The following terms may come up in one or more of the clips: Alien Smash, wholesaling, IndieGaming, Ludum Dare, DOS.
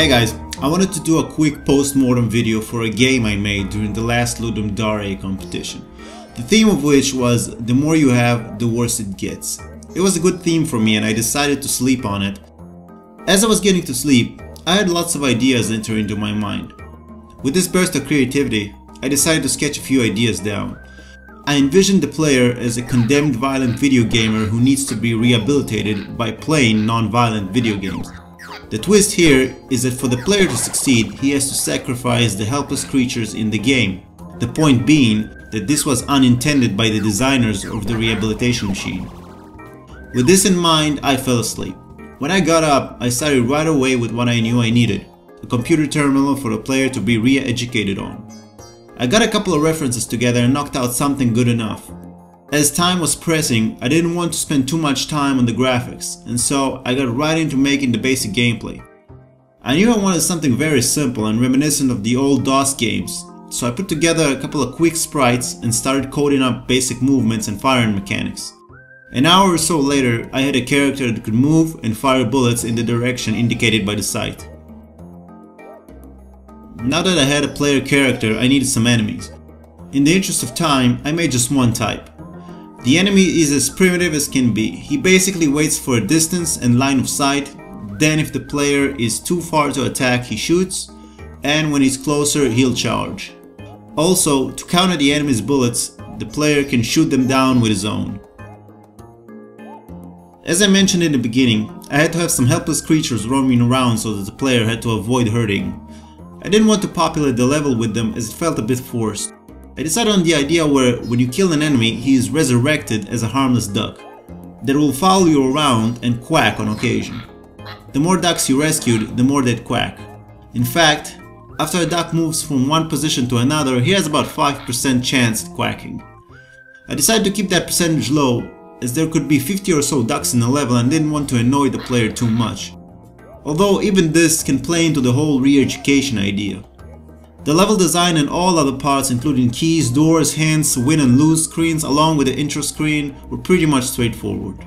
Hey guys, I wanted to do a quick post-mortem video for a game I made during the last Ludum Dare competition. The theme of which was, the more you have, the worse it gets. It was a good theme for me and I decided to sleep on it. As I was getting to sleep, I had lots of ideas enter into my mind. With this burst of creativity, I decided to sketch a few ideas down. I envisioned the player as a condemned violent video gamer who needs to be rehabilitated by playing non-violent video games. The twist here is that for the player to succeed, he has to sacrifice the helpless creatures in the game. The point being that this was unintended by the designers of the rehabilitation machine. With this in mind, I fell asleep. When I got up, I started right away with what I knew I needed. A computer terminal for the player to be re-educated on. I got a couple of references together and knocked out something good enough. As time was pressing, I didn't want to spend too much time on the graphics, and so I got right into making the basic gameplay. I knew I wanted something very simple and reminiscent of the old DOS games, so I put together a couple of quick sprites and started coding up basic movements and firing mechanics. An hour or so later, I had a character that could move and fire bullets in the direction indicated by the sight. Now that I had a player character, I needed some enemies. In the interest of time, I made just one type. The enemy is as primitive as can be. He basically waits for a distance and line of sight, then if the player is too far to attack he shoots, and when he's closer he'll charge. Also, to counter the enemy's bullets, the player can shoot them down with his own. As I mentioned in the beginning, I had to have some helpless creatures roaming around so that the player had to avoid hurting. I didn't want to populate the level with them as it felt a bit forced. I decided on the idea where, when you kill an enemy, he is resurrected as a harmless duck that will follow you around and quack on occasion. The more ducks you rescued, the more they'd quack. In fact, after a duck moves from one position to another, he has about 5% chance at quacking. I decided to keep that percentage low, as there could be 50 or so ducks in the level and didn't want to annoy the player too much. Although even this can play into the whole re-education idea. The level design and all other parts, including keys, doors, hints, win and lose screens along with the intro screen, were pretty much straightforward.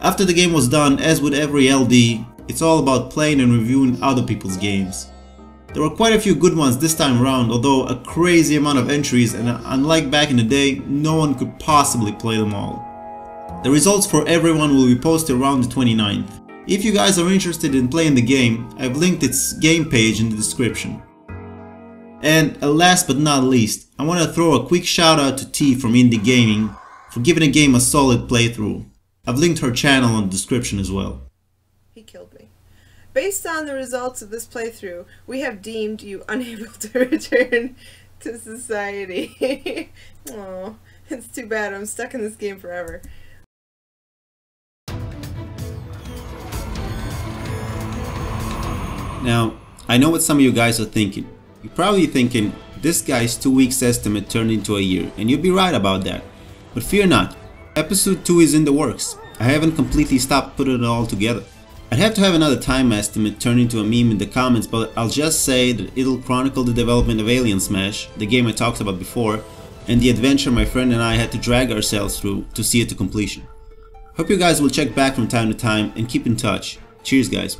After the game was done, as with every LD, it's all about playing and reviewing other people's games. There were quite a few good ones this time around, although a crazy amount of entries, and unlike back in the day, no one could possibly play them all. The results for everyone will be posted around the 29th. If you guys are interested in playing the game, I've linked its game page in the description. And last but not least, I want to throw a quick shout out to T from IndieGaming for giving the game a solid playthrough. I've linked her channel in the description as well. He killed me. Based on the results of this playthrough, we have deemed you unable to return to society. Oh, it's too bad. I'm stuck in this game forever. Now, I know what some of you guys are thinking. You're probably thinking, this guy's 2 weeks estimate turned into a year, and you'd be right about that. But fear not, episode 2 is in the works. I haven't completely stopped putting it all together. I'd have to have another time estimate turn into a meme in the comments, but I'll just say that it'll chronicle the development of Alien Smash, the game I talked about before, and the adventure my friend and I had to drag ourselves through to see it to completion. Hope you guys will check back from time to time and keep in touch. Cheers guys.